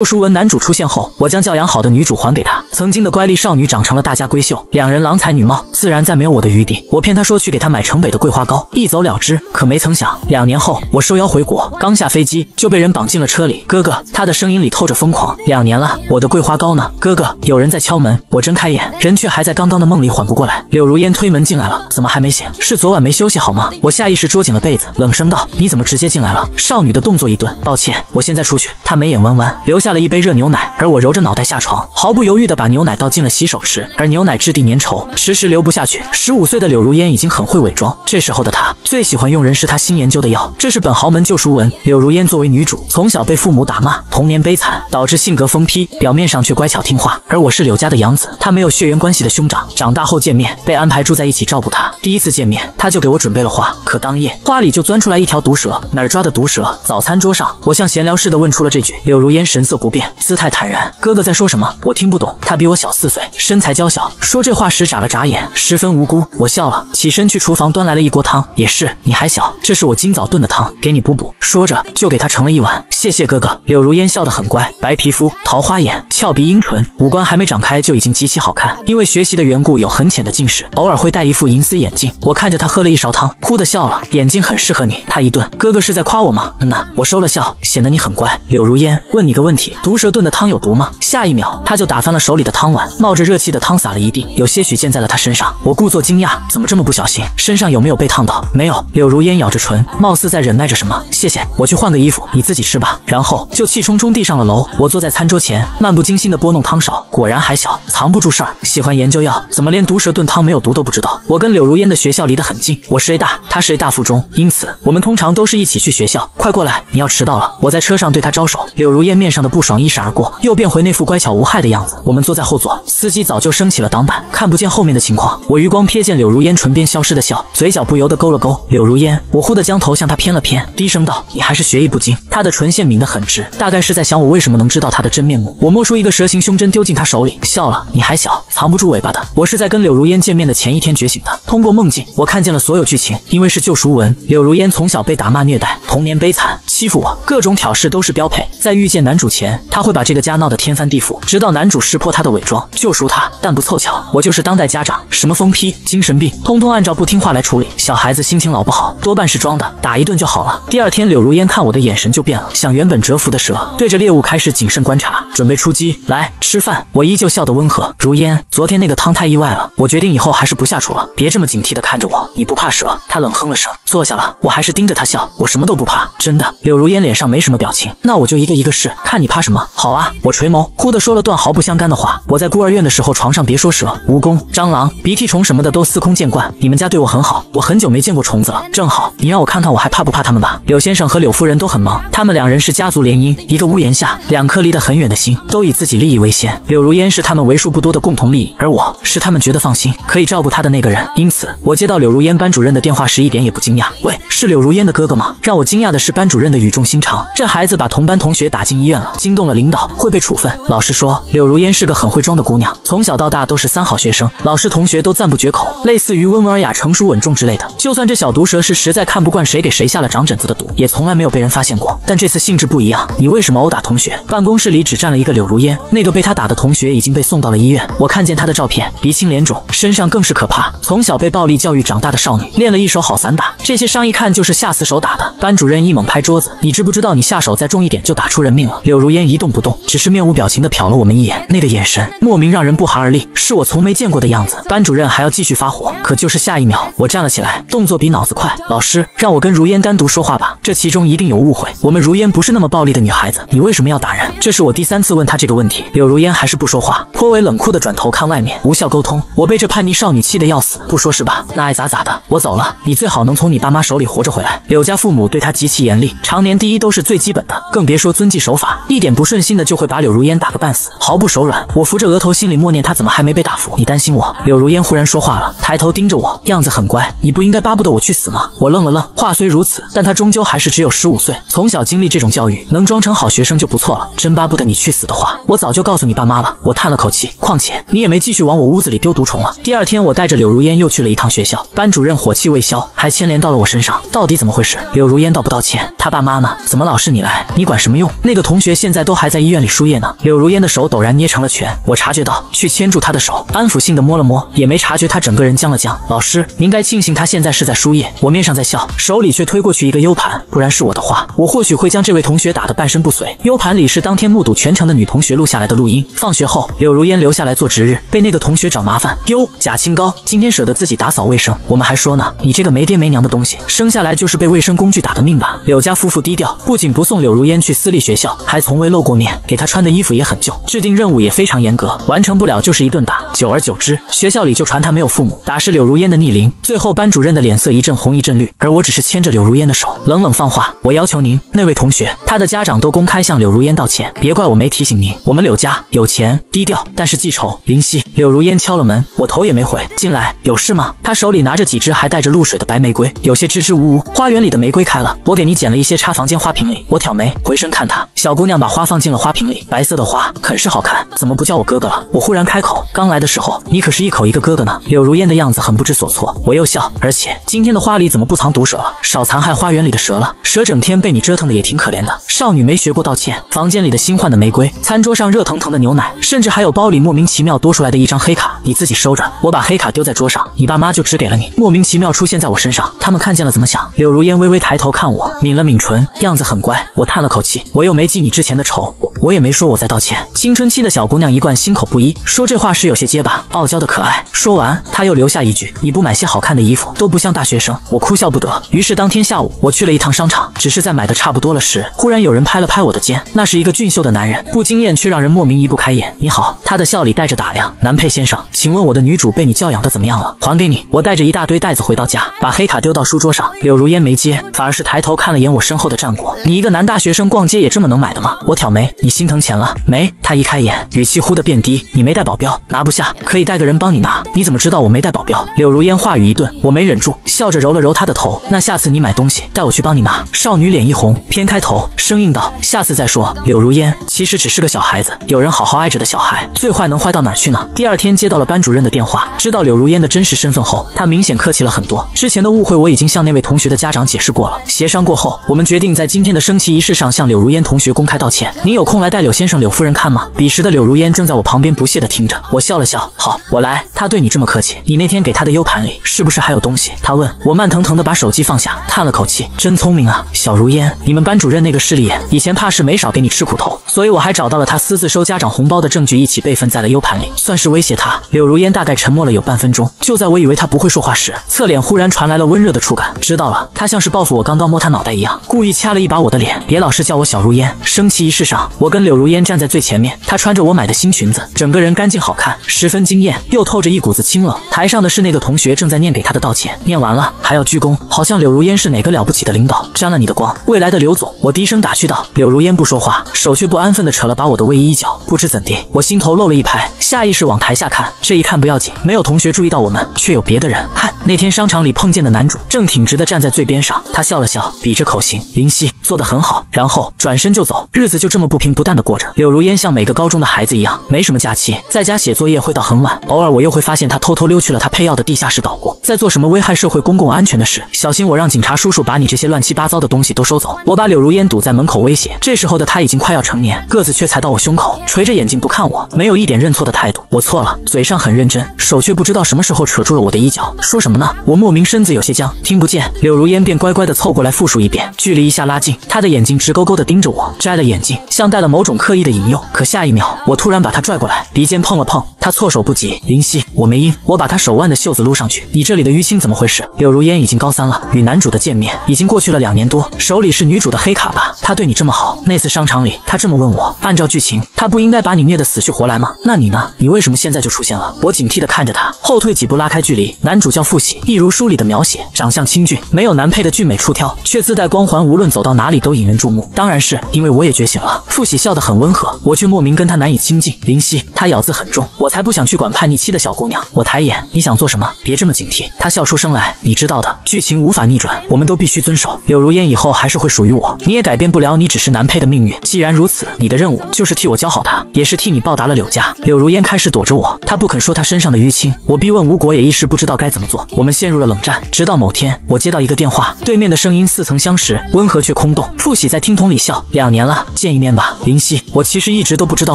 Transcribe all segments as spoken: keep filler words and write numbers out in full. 洛书文男主出现后，我将教养好的女主还给他。曾经的乖戾少女长成了大家闺秀，两人郎才女貌，自然再没有我的余地。我骗她说去给她买城北的桂花糕，一走了之。可没曾想，两年后我受邀回国，刚下飞机就被人绑进了车里。哥哥，他的声音里透着疯狂。两年了，我的桂花糕呢？哥哥，有人在敲门。我睁开眼，人却还在刚刚的梦里缓不过来。柳如烟推门进来了，怎么还没醒？是昨晚没休息好吗？我下意识捉紧了被子，冷声道：“你怎么直接进来了？”少女的动作一顿，抱歉，我现在出去。她眉眼弯弯，留下。 下了一杯热牛奶，而我揉着脑袋下床，毫不犹豫地把牛奶倒进了洗手池。而牛奶质地粘稠，迟迟流不下去。十五岁的柳如烟已经很会伪装，这时候的她最喜欢用人是她新研究的药，这是本豪门救赎文。柳如烟作为女主，从小被父母打骂，童年悲惨，导致性格疯批，表面上却乖巧听话。而我是柳家的养子，她没有血缘关系的兄长，长大后见面被安排住在一起照顾她。第一次见面，她就给我准备了花，可当夜花里就钻出来一条毒蛇，哪儿抓的毒蛇？早餐桌上，我像闲聊似的问出了这句。柳如烟神色 不变，姿态坦然。哥哥在说什么？我听不懂。他比我小四岁，身材娇小。说这话时眨了眨眼，十分无辜。我笑了，起身去厨房端来了一锅汤。也是，你还小，这是我今早炖的汤，给你补补。说着就给他盛了一碗。谢谢哥哥。柳如烟笑得很乖，白皮肤，桃花眼，俏鼻樱唇，五官还没长开就已经极其好看。因为学习的缘故，有很浅的近视，偶尔会戴一副银丝眼镜。我看着他喝了一勺汤，哭的笑了。眼睛很适合你。他一顿，哥哥是在夸我吗？嗯呐，我收了笑，显得你很乖。柳如烟问你个问题。 毒蛇炖的汤有毒吗？下一秒，他就打翻了手里的汤碗，冒着热气的汤洒了一地，有些许溅在了他身上。我故作惊讶，怎么这么不小心？身上有没有被烫到？没有。柳如烟咬着唇，貌似在忍耐着什么。谢谢，我去换个衣服，你自己吃吧。然后就气冲冲地上了楼。我坐在餐桌前，漫不经心地拨弄汤勺，果然还小，藏不住事儿，喜欢研究药，怎么连毒蛇炖汤没有毒都不知道？我跟柳如烟的学校离得很近，我是 A 大，他是 A 大附中，因此我们通常都是一起去学校。快过来，你要迟到了。我在车上对他招手，柳如烟面上的 不爽一闪而过，又变回那副乖巧无害的样子。我们坐在后座，司机早就升起了挡板，看不见后面的情况。我余光瞥见柳如烟唇边消失的笑，嘴角不由得勾了勾。柳如烟，我忽地将头向她偏了偏，低声道：“你还是学艺不精。”她的唇线抿得很直，大概是在想我为什么能知道她的真面目。我摸出一个蛇形胸针丢进她手里，笑了：“你还小，藏不住尾巴的。”我是在跟柳如烟见面的前一天觉醒的，通过梦境，我看见了所有剧情。因为是救赎文，柳如烟从小被打骂虐待，童年悲惨，欺负我，各种挑事都是标配。在遇见男主前， 前他会把这个家闹得天翻地覆，直到男主识破他的伪装，救赎他。但不凑巧，我就是当代家长，什么疯批、精神病，通通按照不听话来处理。小孩子心情老不好，多半是装的，打一顿就好了。第二天，柳如烟看我的眼神就变了，像原本蛰伏的蛇，对着猎物开始谨慎观察，准备出击。来吃饭，我依旧笑得温和。如烟，昨天那个汤太意外了，我决定以后还是不下厨了。别这么警惕地看着我，你不怕蛇？他冷哼了声，坐下了。我还是盯着他笑，我什么都不怕，真的。柳如烟脸上没什么表情，那我就一个一个试，看你 怕什么？好啊！我垂眸，忽地说了段毫不相干的话。我在孤儿院的时候，床上别说蛇、蜈蚣、蟑螂、鼻涕虫什么的都司空见惯。你们家对我很好，我很久没见过虫子了。正好，你让我看看我还怕不怕他们吧。柳先生和柳夫人都很忙，他们两人是家族联姻，一个屋檐下，两颗离得很远的心，都以自己利益为先。柳如烟是他们为数不多的共同利益，而我是他们觉得放心可以照顾他的那个人。因此，我接到柳如烟班主任的电话时一点也不惊讶。喂，是柳如烟的哥哥吗？让我惊讶的是班主任的语重心长，这孩子把同班同学打进医院了。 惊动了领导会被处分。老师说，柳如烟是个很会装的姑娘，从小到大都是三好学生，老师同学都赞不绝口，类似于温文尔雅、成熟稳重之类的。就算这小毒蛇是实在看不惯谁给谁下了长疹子的毒，也从来没有被人发现过。但这次性质不一样，你为什么殴打同学？办公室里只站了一个柳如烟，那个被他打的同学已经被送到了医院。我看见她的照片，鼻青脸肿，身上更是可怕。从小被暴力教育长大的少女，练了一手好散打，这些伤一看就是下死手打的。班主任一猛拍桌子，你知不知道你下手再重一点就打出人命了？柳如 柳如烟一动不动，只是面无表情地瞟了我们一眼，那个眼神莫名让人不寒而栗，是我从没见过的样子。班主任还要继续发火，可就是下一秒，我站了起来，动作比脑子快。老师让我跟如烟单独说话吧，这其中一定有误会。我们如烟不是那么暴力的女孩子，你为什么要打人？这是我第三次问她这个问题，柳如烟还是不说话，颇为冷酷地转头看外面，无效沟通。我被这叛逆少女气得要死，不说是吧？那爱咋咋的，我走了，你最好能从你爸妈手里活着回来。柳家父母对她极其严厉，常年第一都是最基本的，更别说遵纪守法。 一点不顺心的就会把柳如烟打个半死，毫不手软。我扶着额头，心里默念她怎么还没被打服？你担心我？柳如烟忽然说话了，抬头盯着我，样子很乖。你不应该巴不得我去死吗？我愣了愣。话虽如此，但她终究还是只有十五岁，从小经历这种教育，能装成好学生就不错了。真巴不得你去死的话，我早就告诉你爸妈了。我叹了口气，况且你也没继续往我屋子里丢毒虫了。第二天，我带着柳如烟又去。去了一趟学校，班主任火气未消，还牵连到了我身上，到底怎么回事？柳如烟道不道歉，她爸妈呢？怎么老是你来，你管什么用？那个同学现在都还在医院里输液呢。柳如烟的手陡然捏成了拳，我察觉到，去牵住她的手，安抚性的摸了摸，也没察觉她整个人僵了僵。老师，您该庆幸她现在是在输液。我面上在笑，手里却推过去一个 U 盘，不然是我的话，我或许会将这位同学打得半身不遂。U 盘里是当天目睹全程的女同学录下来的录音。放学后，柳如烟留下来做值日，被那个同学找麻烦。哟，贾清高，今天舍得自己打扫卫生，我们还说呢，你这个没爹没娘的东西，生下来就是被卫生工具打的命吧。柳家夫妇低调，不仅不送柳如烟去私立学校，还从未露过面，给她穿的衣服也很旧，制定任务也非常严格，完成不了就是一顿打。久而久之，学校里就传她没有父母，打是柳如烟的逆鳞。最后班主任的脸色一阵红一阵绿，而我只是牵着柳如烟的手，冷冷放话：我要求您，那位同学，他的家长都公开向柳如烟道歉，别怪我没提醒您，我们柳家有钱，低调，但是记仇。林夕，柳如烟敲了门，我头也没回，进来，有事吗？她手里拿着几只还带着露水的白玫瑰，有些支支吾吾。花园里的玫瑰开了，我给你捡了一些插房间花瓶里。我挑眉回身看她，小姑娘把花放进了花瓶里，白色的花很是好看，怎么不叫我哥哥了？我忽然开口，刚来的时候你可是一口一个哥哥呢。柳如烟的样子很不知所措，我又笑，而且今天的花里怎么不藏毒蛇了？少残害花园里的蛇了，蛇整天被你折腾的也挺可怜的。少女没学过道歉，房间里的新换的玫瑰，餐桌上热腾腾的牛奶，甚至还有包里莫名其妙多出来的一张黑卡，你自己收着。我把黑卡丢在桌上，你爸妈就只给了你，莫名其妙出现在我身上，他们看见了怎么想？柳如烟微微抬头看我，抿了抿唇，样子很乖。我叹了口气，我又没记你之前的仇，我也没说我在道歉。青春期的小姑娘一贯心口不一，说这话时有些结巴，傲娇的可爱。说完，她又留下一句：“你不买些好看的衣服，都不像大学生。”我哭笑不得。于是当天下午，我去了一趟商场，只是在买的差不多了时，忽然有人拍了拍我的肩，那是一个俊秀的男人，不经验却让人莫名移不开眼。你好，他的笑里带着打量。男配先生，请问我的女主被你教养的怎么样了？还给你。我带着一大堆袋子回到家，把黑卡丢到书桌上。柳如烟没接，反而是抬头看了眼我身后的战果。你一个男大学生逛街也这么能买的吗？我挑眉，你心疼钱了没？他一开眼，语气忽地变低，你没带保镖，拿不下，可以带个人帮你拿。你怎么知道我没带保镖？柳如烟话语一顿，我没忍住，笑着揉了揉他的头。那下次你买东西，带我去帮你拿。少女脸一红，偏开头，生硬道：下次再说。柳如烟其实只是个小孩子，有人好好爱着的小孩，最坏能坏到哪儿去呢？第二天接到了班主任的电话，知道柳如烟的真实身份后，他明显客气了很多。之前的误会我已经向那位同学的家长解释过了。协商过后，我们决定在今天的升旗仪式上向柳如烟同学公开道歉。您有空来带柳先生、柳夫人看吗？彼时的柳如烟正在我旁边不屑地听着，我笑了笑，好，我来。他对你这么客气，你那天给他的 U 盘里是不是还有东西？他问我，慢腾腾地把手机放下，叹了口气，真聪明啊，小如烟，你们班主任那个势利眼，以前怕是没少给你吃苦头，所以我还找到了他私自收家长红包的证据，一起备份在了 U 盘里，算是威胁他。柳如烟大概沉默了有半分钟，就在我以为他不会说话时，侧脸忽然传来了温热的触感，知道了，他像是报复我刚刚摸他脑袋一样，故意掐了一把我的脸。别老是叫我小如烟。升旗仪式上，我跟柳如烟站在最前面，她穿着我买的新裙子，整个人干净好看，十分惊艳，又透着一股子清冷。台上的是那个同学正在念给她的道歉，念完了还要鞠躬，好像柳如烟是哪个了不起的领导，沾了你的光，未来的刘总，我低声打趣道。柳如烟不说话，手却不安分地扯了把我的卫衣一角，不知怎地，我心头漏了一拍，下意识往台下看，这一看不要紧，没有同学注意到我们，却有别的人。嗨，那天商场里碰见的男主正挺直地站在最边上，他笑了笑，比着口型，林夕做得很好，然后转身就走，日子就这么不平不淡地过着。柳如烟像每个高中的孩子一样，没什么假期，在家写作业会到很晚，偶尔我又会发现他偷偷溜去了他配药的地下室捣鼓，在做什么危害社会公共安全的事，小心我让警察叔叔把你这些乱七八糟的东西都收走。我把柳如烟堵在门口威胁，这时候的他已经快要成年，个子却才到我胸口，垂着眼睛不看我，没有一点认错的态度。我错了，嘴上很认真，手却不知道什么时候扯住了我的衣角，说什么呢？我莫名身子有些僵，听不见。柳如烟便乖乖地凑过来复述一遍，距离一下拉近，他的眼睛直勾勾地盯着我，摘了眼镜，像带了某种刻意的引诱。可下一秒，我突然把他拽过来，鼻尖碰了碰，他措手不及。林夕，我没阴。我把他手腕的袖子撸上去，你这里的淤青怎么回事？柳如烟已经高三了，与男主的见面已经过去了两年多，手里是女主的黑卡吧？他对你这么好，那次商场里他这么问我，按照剧情，他不应该把你虐得死去活来吗？那你呢？你为什么现在就出现了？我警惕地看着他，后退几步拉开距离。男主叫傅喜，一如书里的描写，长相清俊，没有男配的俊美出挑，却自带光环，无论走到哪里都引人注目。当然是因为我也觉醒了。傅喜笑得很温和，我却莫名跟他难以清静、灵犀，她咬字很重，我才不想去管叛逆期的小姑娘。我抬眼，你想做什么？别这么警惕。她笑出声来，你知道的，剧情无法逆转，我们都必须遵守。柳如烟以后还是会属于我，你也改变不了，你只是男配的命运。既然如此，你的任务就是替我教好她，也是替你报答了柳家。柳如烟开始躲着我，她不肯说她身上的淤青，我逼问无果，也一时不知道该怎么做。我们陷入了冷战，直到某天，我接到一个电话，对面的声音似曾相识，温和却空洞。傅喜在听筒里笑，两年了，见一面吧，灵犀。我其实一直都不知道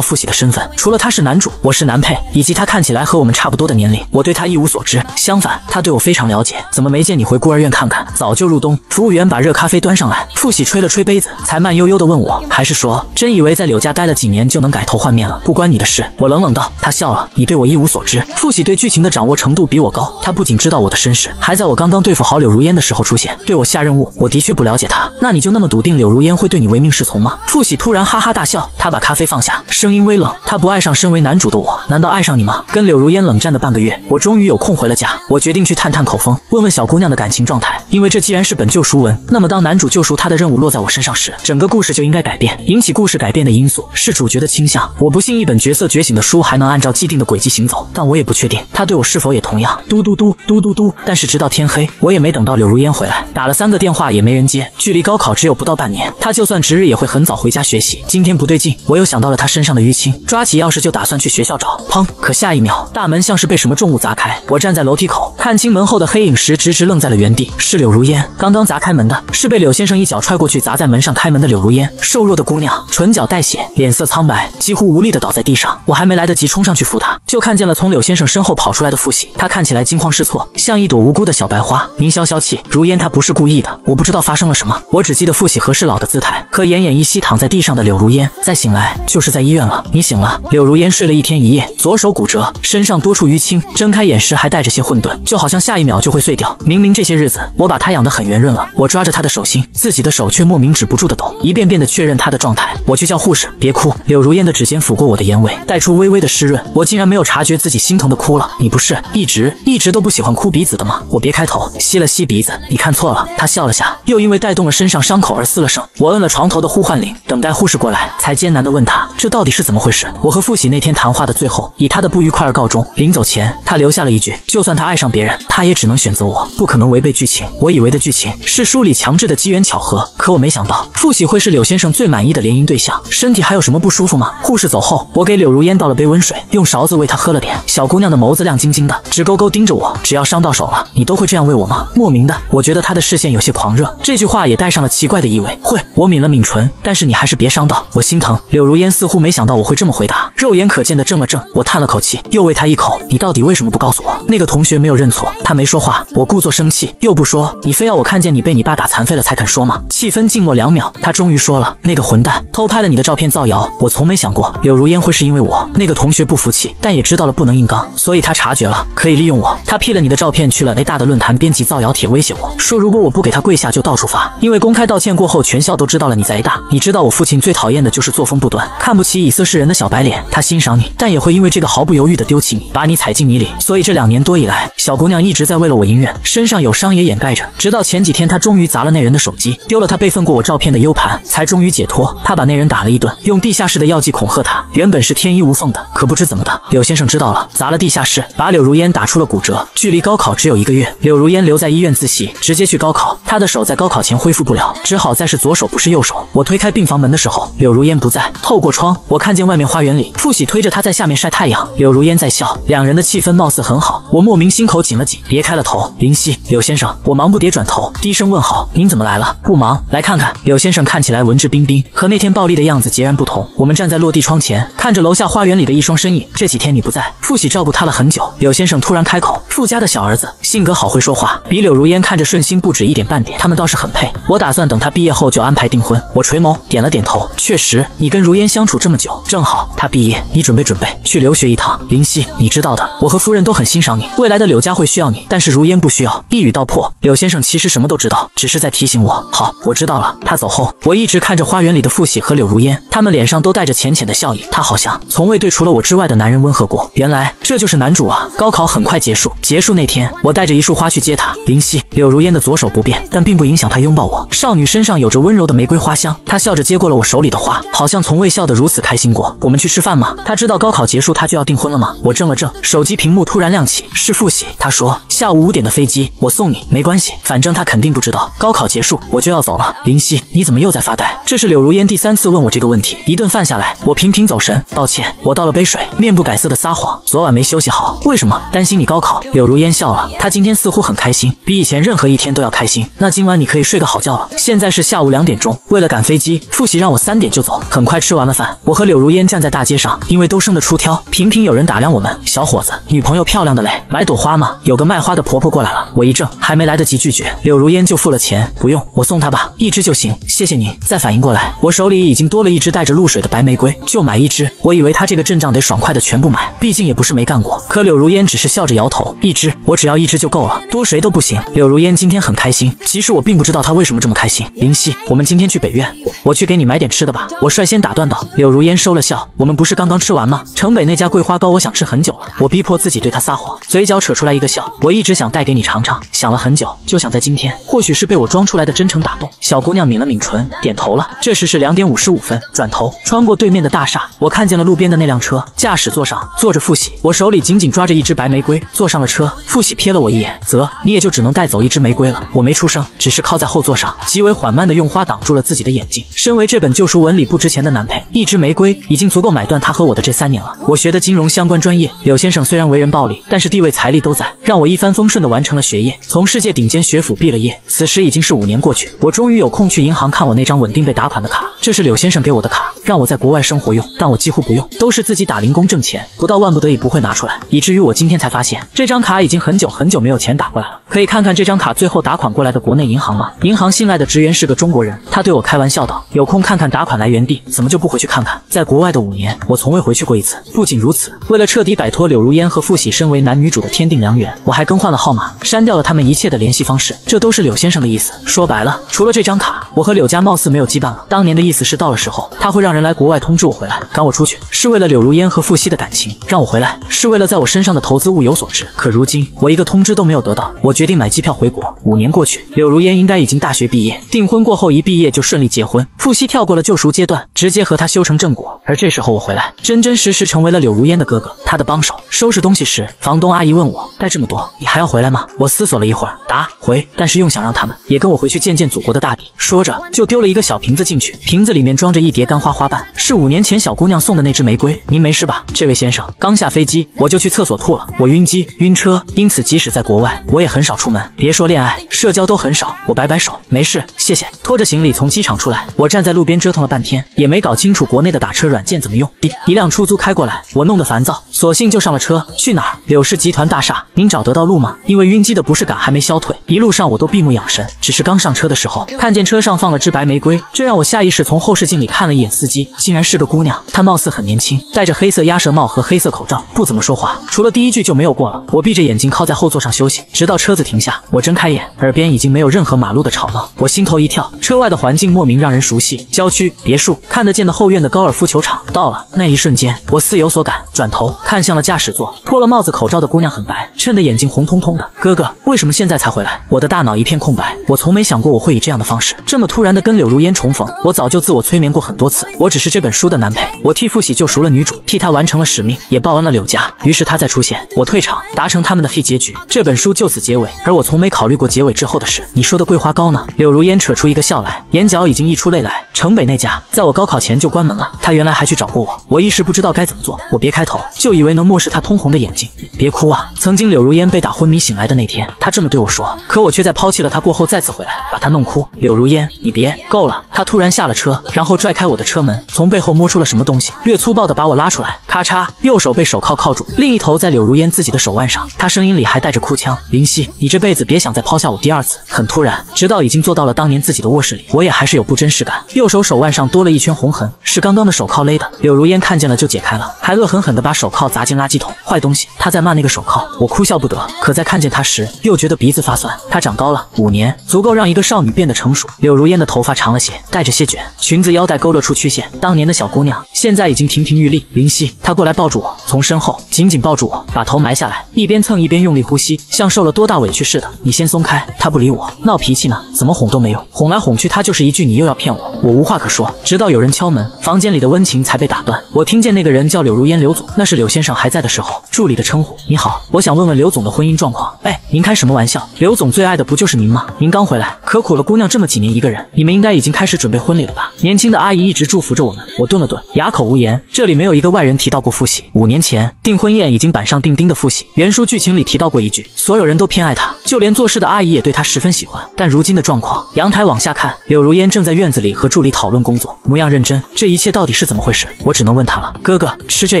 傅喜的身份，除了他是男主，我是男配，以及他看起来和我们差不多的年龄，我对他一无所知。相反，他对我非常了解。怎么没见你回孤儿院看看？早就入冬。服务员把热咖啡端上来，傅喜吹了吹杯子，才慢悠悠地问我，还是说真以为在柳家待了几年就能改头换面了？不关你的事。我冷冷道。他笑了，你对我一无所知。傅喜对剧情的掌握程度比我高，他不仅知道我的身世，还在我刚刚对付好柳如烟的时候出现，对我下任务。我的确不了解他。那你就那么笃定柳如烟会对你唯命是从吗？傅喜突然哈哈大笑，他把咖啡放下，声音微冷。他不爱上身为男主的我，难道爱上你吗？跟柳如烟冷战的半个月，我终于有空回了家。我决定去探探口风，问问小姑娘的感情状态，因为这既然是本救赎文，那么当男主救赎她的任务落在我身上时，整个故事就应该改变。引起故事改变的因素是主角的倾向。我不信一本角色觉醒的书还能按照既定的轨迹行走，但我也不确定他对我是否也同样。嘟嘟嘟嘟嘟嘟。但是直到天黑，我也没等到柳如烟回来，打了三个电话也没人接。距离高考只有不到半年，他就算值日也会很早回家学习。今天不对劲，我又想到了他身上的淤青，抓起钥匙就打算去学校找。砰！可下一秒，大门像是被什么重物砸开。我站在楼梯口，看清门后的黑影时，直直愣在了原地。是柳如烟。刚刚砸开门的是被柳先生一脚踹过去砸在门上开门的柳如烟。瘦弱的姑娘，唇角带血，脸色苍白，几乎无力地倒在地上。我还没来得及冲上去扶她，就看见了从柳先生身后跑出来的傅喜。她看起来惊慌失措，像一朵无辜的小白花。您消消气，如烟她不是故意的。我不知道发生了什么，我只记得傅喜和事老的姿态，和奄奄一息躺在地上的柳如烟。再醒来就是在医院了。你醒了。柳如烟睡了一天一夜，左手骨折，身上多处淤青，睁开眼时还带着些混沌，就好像下一秒就会碎掉。明明这些日子我把她养得很圆润了。我抓着她的手心，自己的手却莫名止不住的抖，一遍遍的确认她的状态。我去叫护士。别哭。柳如烟的指尖抚过我的眼尾，带出微微的湿润。我竟然没有察觉自己心疼的哭了。你不是一直一直都不喜欢哭鼻子的吗？我别开头，吸了吸鼻子。你看错了。她笑了下，又因为带动了身上伤口而嘶了声。我摁了床头的呼唤铃，等待护士过来，才艰难地问她这到底是怎么回事。我和傅喜那天谈话的最后，以她的不愉快而告终。临走前，她留下了一句，就算她爱上别人，她也只能选择我，不可能违背剧情。我以为的剧情是书里强制的机缘巧合，可我没想到傅喜会是柳先生最满意的联姻对象。身体还有什么不舒服吗？护士走后，我给柳如烟倒了杯温水，用勺子喂她喝了点。小姑娘的眸子亮晶晶的，直勾勾盯着我。只要伤到手了，你都会这样喂我吗？莫名的，我觉得她的视线有些狂热，这句话也带上了奇怪的意味。会。我抿了抿唇，但是你还是别伤到我，心疼。柳如烟似乎没想到我会这么回答，肉眼可见的怔了怔。我叹了口气，又喂她一口。你到底为什么不告诉我？那个同学没有认错，他没说话。我故作生气，又不说。你非要我看见你被你爸打残废了才肯说吗？气氛静默两秒，他终于说了。那个混蛋偷拍了你的照片造谣。我从没想过柳如烟会是因为我。那个同学不服气，但也知道了不能硬刚，所以他察觉了，可以利用我。他 P 了你的照片去了那大的论坛编辑造谣帖，威胁我说如果我不给他跪下就到处发。因为公开道歉过后，全校都知道了你在 A 大。你知道我父亲最讨厌的就是作风不端，看不起以色示人的小白脸。他欣赏你，但也会因为这个毫不犹豫地丢弃你，把你踩进泥里。所以这两年多以来，小姑娘一直在为了我隐忍，身上有伤也掩盖着。直到前几天，她终于砸了那人的手机，丢了她备份过我照片的 U 盘，才终于解脱。她把那人打了一顿，用地下室的药剂恐吓他。原本是天衣无缝的，可不知怎么的，柳先生知道了，砸了地下室，把柳如烟打出了骨折。距离高考只有一个月，柳如烟留在医院自习，直接去高考。她的手在高考前恢复不了，只好再是左手不是右手。我推开病房门的时候，柳如烟不在。透过窗，我看见外面花园里，傅喜推着她在下面晒太阳，柳如烟在笑，两人的气氛貌似很好。我莫名心口紧了紧，别开了头。林夕。柳先生。我忙不迭转头，低声问好。您怎么来了？不忙，来看看。柳先生看起来文质彬彬，和那天暴力的样子截然不同。我们站在落地窗前，看着楼下花园里的一双身影。这几天你不在，傅喜照顾他了很久。柳先生突然开口，傅家的小儿子性格好，会说话，比柳如烟看着顺心不止一点半点，他们倒是很配。我打算等他毕业后就安排订婚。我垂眸点了点头。确实，你跟如烟相处这么久，正好他毕业，你准备准备去留学一趟。林夕，你知道的，我和夫人都很欣赏你，未来的柳家会需要你，但是如烟不需要。一语道破，柳先生其实什么都知道，只是在提醒我。好，我知道了。他走后，我一直看着花园里的傅喜和柳如烟，他们脸上都带着浅浅的笑意。他好像从未对除了我之外的男人温和过。原来这就是男主啊！高考很快结束，结束那天，我带着一束花去接他。林夕，柳如烟的左手不便，但并不影响她拥抱我。少女身上有着温柔的玫瑰花香，她笑着接过了我手里的花，好像从未笑得如此开心过。道我们去吃饭吗？他知道高考结束他就要订婚了吗？我怔了怔，手机屏幕突然亮起，是复习。他说下午五点的飞机，我送你，没关系，反正他肯定不知道。高考结束我就要走了。林夕，你怎么又在发呆？这是柳如烟第三次问我这个问题。一顿饭下来，我频频走神，抱歉，我倒了杯水，面不改色的撒谎，昨晚没休息好。为什么？担心你高考。柳如烟笑了，她今天似乎很开心，比以前任何一天都要开心。那今晚你可以睡个好觉了。现在是下午两点钟，为了赶飞机，复习让我三点就走。很快吃完了饭，我和柳如烟站在大街上，因为都生得出挑，频频有人打量我们。小伙子，女朋友漂亮的嘞，买朵花吗？有个卖花的婆婆过来了，我一怔，还没来得及拒绝，柳如烟就付了钱。不用，我送她吧，一支就行，谢谢您。再反应过来，我手里已经多了一支带着露水的白玫瑰，就买一支。我以为她这个阵仗得爽快的全部买，毕竟也不是没干过。可柳如烟只是笑着摇头，一支，我只要一支就够了，多谁都不行。柳如烟今天很开心，其实我并不知道她为什么这么开心。林夕，我们今天去北苑，我去给你买点吃的吧。我率先打断道。柳如烟收了笑，我们不是刚刚吃完吗？城北那家桂花糕我想吃很久了。我逼迫自己对她撒谎，嘴角扯出来一个笑，我一直想带给你尝尝，想了很久，就想在今天。或许是被我装出来的真诚打动，小姑娘抿了抿唇，点头了。这时是两点五十五分，转头穿过对面的大厦，我看见了路边的那辆车，驾驶座上坐着复喜，我手里紧紧抓着一支白玫瑰，坐上了车。复喜瞥了我一眼，啧，你也就只能带走一支玫瑰了。我没出声，只是靠在后座上，极为缓慢的用花挡住了自己的眼睛。身为这本旧书文理不值钱的男配，一支玫瑰已经足够买断他和我的这三年了。我学的金融相关专业，柳先生虽然为人暴力，但是地位财力都在，让我一帆风顺的完成了学业，从世界顶尖学府毕了业。此时已经是五年过去，我终于有空去银行看我那张稳定被打款的卡，这是柳先生给我的卡，让我在国外生活用，但我几乎不用，都是自己打零工挣钱，不到万不得已不会拿出来，以至于我今天才发现这张卡已经很久很久没有钱打过来了。可以看看这张卡最后打款过来的国内银行吗？银行信赖的职员是个中国人，他对我开玩笑道，有空看看打款来源地，怎么就不回去看看？在国外的五年，我从未回去过一次。不仅如此，为了彻底摆脱柳如烟和傅喜身为男女主的天定良缘，我还更换了号码，删掉了他们一切的联系方式，这都是柳先生的意思。说白了，除了这张卡，我和柳家貌似没有羁绊了。当年的意思是到了时候，他会让人来国外通知我回来，赶我出去，是为了柳如烟和傅西的感情，让我回来是为了在我身上的投资物有所值。可如今我一个通知都没有得到，我决定买机票回国。五年过去，柳如烟应该已经大学毕业，订婚过后一毕业就顺利结婚，傅西跳过了救赎阶段，直接和他修成正果。而这时候我回来，真真实实成为了柳如烟的哥哥，他的帮手。收拾东西时，房东阿姨问我，带这么多你还要回来吗？我思索了一会儿，答回，但是用想让他们也跟我回去见见祖国的大地，说着就丢了一个小瓶子进去，瓶子里面装着一叠干花花瓣，是五年前小姑娘送的那只玫瑰。您没事吧？这位先生，刚下飞机我就去厕所吐了，我晕机晕车，因此即使在国外我也很少出门，别说恋爱，社交都很少。我摆摆手，没事谢谢。拖着行李从机场出来，我站在路边折腾了半天，也没搞清楚国内的打车软件怎么用。一, 一辆出租开过来，我弄得烦躁，索性就上了车。去哪儿？柳氏集团大厦。您找得到路吗？因为晕机的不适感还没消退，一路上我都闭目养神，只是刚上车的时候看见车上放了只白玫瑰，这让我下意识从后视镜里看了一眼司机，竟然是个姑娘，她貌似很年轻，戴着黑色鸭舌帽和黑色口罩，不怎么说话，除了第一句就没有过了。我闭着眼睛靠在后座上休息，直到车子停下，我睁开眼，耳边已经没有任何马路的吵闹，我心头一跳，车外的环境莫名让人熟悉，郊区别墅，看得见的后院的高尔夫球场。到了那一瞬间，我似有所感，转头看向了驾驶座，脱了帽子口罩的姑娘很白，衬得眼睛红彤彤的。哥哥，为什么现在才回来？我的大脑一片空白，我从没想过我会以这样的方式这么突然的跟柳如烟重逢。我早就自我催眠过很多次，我只是这本书的男配，我替傅喜救赎了女主，替她完成了使命，也报恩了柳家。于是她再出现，我退场，达成他们的 H 结局，这本书就此结尾。而我从没考虑过结尾之后的事。你说的桂花糕呢？柳如烟扯出一个笑来，眼角已经溢出泪来。城北那家在我高考前就关门了，她原来还去找过我，我一时不知道该怎么做。我别开头，就以为能漠视她通红的眼睛。别哭啊！曾经柳如烟被打昏迷醒来的那天，她这么对我说，可我却在抛弃了她过后再次回来，把她弄哭。柳如烟，你别，够了！她突然下了车，然后拽开我的车门，从背后摸出了什么东西，略粗暴的把我拉出来。咔嚓，右手被手铐铐住，另一头在柳如烟自己的手腕上，她声音里还带着哭腔：“林夕，你这辈子别想再抛下我第二次。”很突然，直到已经坐到了当年自己的卧室里，我也还是有不真实感。右手手腕上多了一圈红痕，是刚刚的手铐勒的。柳如烟看见了就解开了，还恶狠狠地把手铐砸进垃圾桶。坏东西，她在骂那个手铐，我哭笑不得。可在看见她时，又觉得鼻子发酸。她长高了，五年足够让一个少女变得成熟。柳如烟的头发长了些，带着些卷，裙子腰带勾勒出曲线。当年的小姑娘，现在已经亭亭玉立。林夕，他过来抱住我，从身后紧紧抱住我，把头埋下来，一边蹭一边用力呼吸，像受了多大委屈似的。你先松开，他不理我，闹脾气呢，怎么哄都没用，哄来哄去，他就是一句你又要骗我，我无话可说。直到有人敲门，房间里的温情才被打断。我听见那个人叫柳如烟，柳总，那是柳先生还在的时候助理的称呼。你好，我想问问柳总的婚姻状况。哎，您开什么玩笑？柳总最爱的不就是您吗？您刚回来，可苦了姑娘这么几年一个人，你们应该已经开始准备婚礼了吧？年轻的阿姨一直祝福着我们。我顿了顿，哑口无言。这里没有一个外人提到过复习。五年前订婚宴已经板上钉钉的复习，原书剧情里提到过一句，所有人都偏爱他，就连做事的阿姨也对他十分喜欢。但如今的状况，阳台往下看，柳如烟正在院子里和助理讨论工作，模样认真。这一切到底是怎么回事？我只能问他了。哥哥，吃这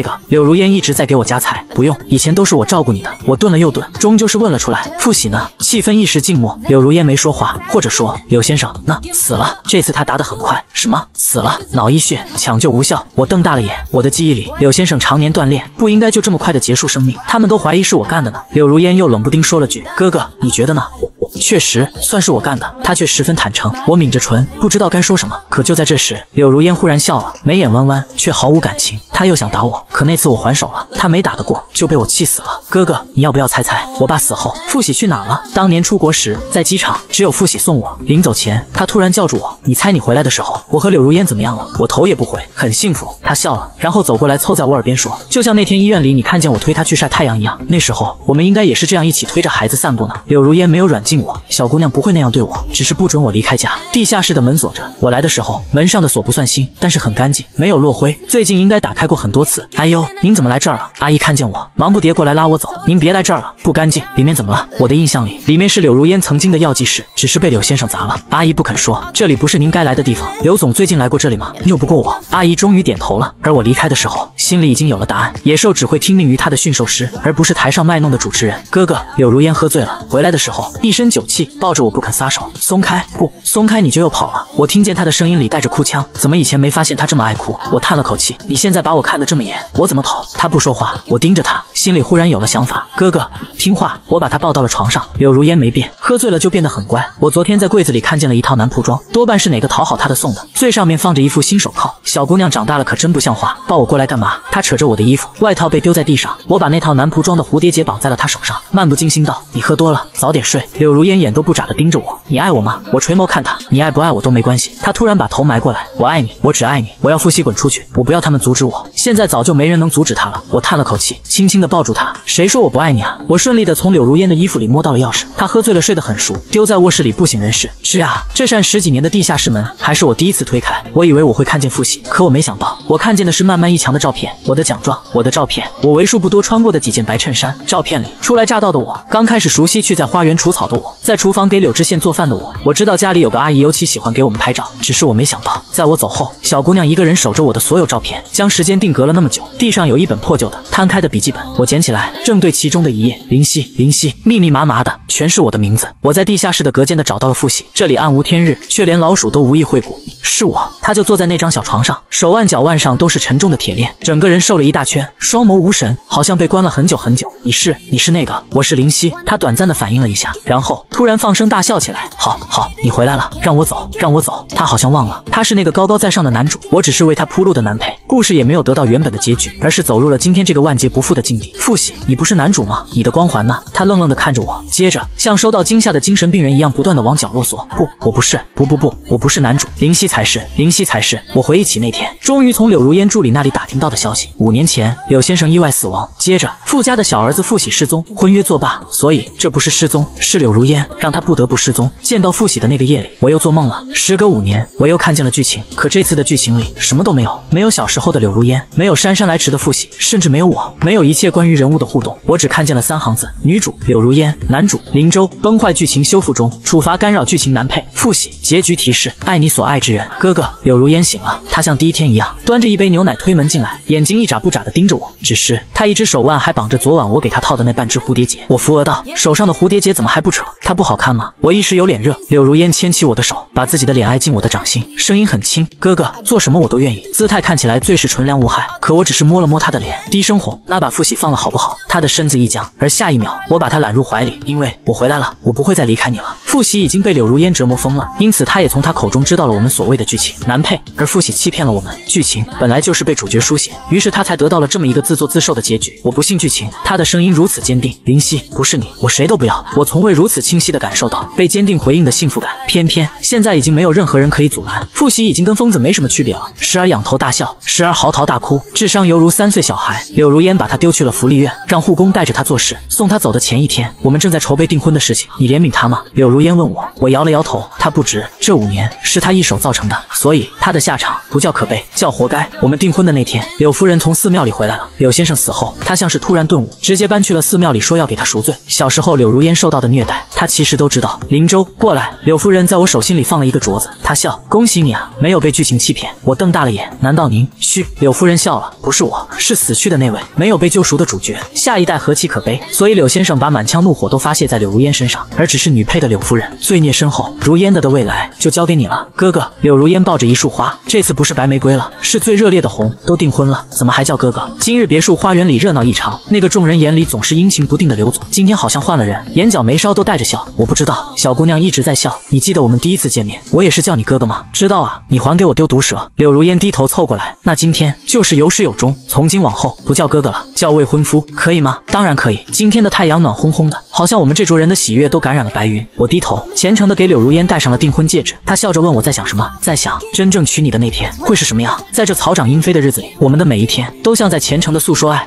个。柳如烟一直在给我夹菜。不用，以前都是我照顾你的。我顿了又顿，终究是问了出来。复习呢？气氛一时静默。柳如烟没说话，或者说柳先生呢？死了。这次他答得很快。什么？死了？脑溢血，抢救无效。我瞪大了眼，我的记忆里，柳先生常年锻炼，不应该就这么快的结束生命。他们都怀疑是我干的呢。柳如烟又冷不丁说了句：“哥哥，你觉得呢？”确实算是我干的，他却十分坦诚。我抿着唇，不知道该说什么。可就在这时，柳如烟忽然笑了，眉眼弯弯，却毫无感情。他又想打我，可那次我还手了，他没打得过，就被我气死了。哥哥，你要不要猜猜，我爸死后傅喜去哪了？当年出国时，在机场只有傅喜送我，临走前他突然叫住我，你猜你回来的时候，我和柳如烟怎么样了？我头也不回，很幸福。他笑了，然后走过来凑在我耳边说，就像那天医院里你看见我推他去晒太阳一样，那时候我们应该也是这样一起推着孩子散步呢。柳如烟没有软禁我，小姑娘不会那样对我，只是不准我离开家。地下室的门锁着，我来的时候门上的锁不算新，但是很干净，没有落灰，最近应该打开过很多次。哎呦，您怎么来这儿了？阿姨看见我，忙不迭过来拉我走，您别来这儿了，不干净。里面怎么了？我的印象里，里面是柳如烟曾经的药剂室，只是被柳先生砸了。阿姨不肯说，这里不是您该来的地方。柳总最近来过这里吗？拗不过我，阿姨终于点头了。而我离开的时候，心里已经有了答案。野兽只会听命于他的驯兽师，而不是台上卖弄的主持人。哥哥，柳如烟喝醉了，回来的时候一身酒气，抱着我不肯撒手。松开，不松开你就又跑了。我听见他的声音里带着哭腔，怎么以前没发现他这么爱哭？我叹了口气，你现在把我看得这么严，我怎么跑？他不说话，我盯着他，心里忽然有了想法。哥哥，听话。我把他抱到了床上。柳如烟没变，喝醉了就变得很乖。我昨天在柜子里看见了一套男仆装，多半是哪个讨好他的送的，最上面放着一副新手铐。小姑娘长大了可真不像话，抱我过来干嘛？她扯着我的衣服，外套被丢在地上，我把那套男仆装的蝴蝶结绑在了她手上，漫不经心道，你喝多了，早点睡。柳如烟眼都不眨地盯着我，你爱我吗？我垂眸看他，你爱不爱我都没关系。他突然把头埋过来，我爱你，我只爱你，我要复习滚出去，我不要他们阻止我。现在早就没人能阻止他了。我叹了口气，轻轻地抱住他，谁说我不爱你啊？我顺利地从柳如烟的衣服里摸到了钥匙，他喝醉了睡得很熟，丢在卧室里不省人事。是啊，这扇十几年的地下室门还是我第一次推开，我以为我会看见复习，可我没想到，我看见的是漫漫一墙的照片，我的奖状，我的照片，我为数不多穿过的几件白衬衫。照片里初来乍到的我，刚开始熟悉去在花园除草的我，在厨房给柳知县做饭的我，我知道家里有个阿姨尤其喜欢给我们拍照，只是我没想到，在我走后，小姑娘一个人守着我的所有照片，将时间定格了那么久。地上有一本破旧的摊开的笔记本，我捡起来，正对其中的一页，灵犀灵犀，密密麻麻的全是我的名字。我在地下室的隔间的找到了复习，这里暗无天日，却连老鼠都无意会顾。是我，他就坐在那张小床上，手腕脚腕上都是沉重的铁链，整个人瘦了一大圈，双眸无神，好像被关了很久很久。你是你是那个，我是灵犀。他短暂的反应了一下，然后突然放声大笑起来。好好，你回来了，让我走，让我走。他好像忘了，他是那个高高在上的男主，我只是为他铺路的男配。故事也没有得到原本的结局，而是走入了今天这个万劫不复的境地。复习，你不是男主吗？你的光环呢？他愣愣地看着我，接着像受到惊吓的精神病人一样，不断地往角落缩。不，我不是，不不不，我不是男主，灵犀才是，灵犀才是。我回忆起那天，终于从柳如烟助理那里打听到的消息：五年前，柳先生意外死亡，接着傅家的小儿子傅喜失踪，婚约作罢，所以这不是失踪，是柳如烟让他不得不失踪。见到傅喜的那个夜里，我又做梦了。时隔五年，我又看见了剧情，可这次的剧情里什么都没有，没有小时候的柳如烟，没有姗姗来迟的傅喜，甚至没有我，没有一切关于人物的互动。我只看见了三行字：女主柳如烟，男主林州。崩坏剧情修复中，处罚干扰剧情男配傅喜。结局提示：爱你所爱之人。哥哥，柳如烟醒了，她像第一天一样，端着一杯牛奶推门进来，眼睛一眨不眨地盯着我。只是她一只手腕还绑着昨晚我给她套的那半只蝴蝶结。我扶额道，手上的蝴蝶结怎么还不扯？她不好看吗？我一时有脸热。柳如烟牵起我的手，把自己的脸挨进我的掌心，声音很轻：“哥哥，做什么我都愿意。”姿态看起来最是纯良无害，可我只是摸了摸她的脸，低声吼：“拉把父系放了好不好？”她的身子一僵，而下一秒，我把她揽入怀里，因为我回来了，我不会再离开你了。父系已经被柳如烟折磨疯了，因此她也从她口中知道了我们所谓的剧情男配，而父系欺骗了我们。剧情本来就是被主角书写，于是她才得到了这么一个自作自受的结局。我不信剧情，她的声音如此坚定：“林夕，不是你，我谁都不要。”我从未如此清晰地感受到被坚定回应的幸福感，偏偏现在已经没有任何人可以阻拦。傅喜已经跟疯子没什么区别了，时而仰头大笑，时而嚎啕大哭，智商犹如三岁小孩。柳如烟把他丢去了福利院，让护工带着他做事。送他走的前一天，我们正在筹备订婚的事情。你怜悯他吗？柳如烟问我，我摇了摇头。他不值，这五年是他一手造成的，所以他的下场不叫可悲，叫活该。我们订婚的那天，柳夫人从寺庙里回来了。柳先生死后，他像是突然顿悟，直接搬去了寺庙里，说要给他赎罪。小时候柳如烟受到的虐待，他其实都知道。林州，过来！柳夫人在我手心里放了一个镯子，她笑：“恭喜你啊，没有被剧情欺骗。”我瞪大了眼，难道您？嘘！柳夫人笑了，不是我，是死去的那位没有被救赎的主角。下一代何其可悲！所以柳先生把满腔怒火都发泄在柳如烟身上，而只是女配的柳夫人罪孽深厚。如烟的的未来就交给你了，哥哥。柳如烟抱着一束花，这次不是白玫瑰了，是最热烈的红。都订婚了，怎么还叫哥哥？今日别墅花园里热闹异常，那个众人眼里总是阴晴不定的刘总，今天好像换了人。眼角眉梢都带着笑，我不知道。小姑娘一直在笑，你记得我们第一次见面，我也是叫你哥哥吗？知道啊，你还给我丢毒蛇。柳如烟低头凑过来，那今天就是有始有终，从今往后不叫哥哥了，叫未婚夫，可以吗？当然可以。今天的太阳暖烘烘的，好像我们这桌人的喜悦都感染了白云。我低头虔诚地给柳如烟戴上了订婚戒指，她笑着问我在想什么，在想真正娶你的那天会是什么样。在这草长莺飞的日子里，我们的每一天都像在虔诚地诉说爱。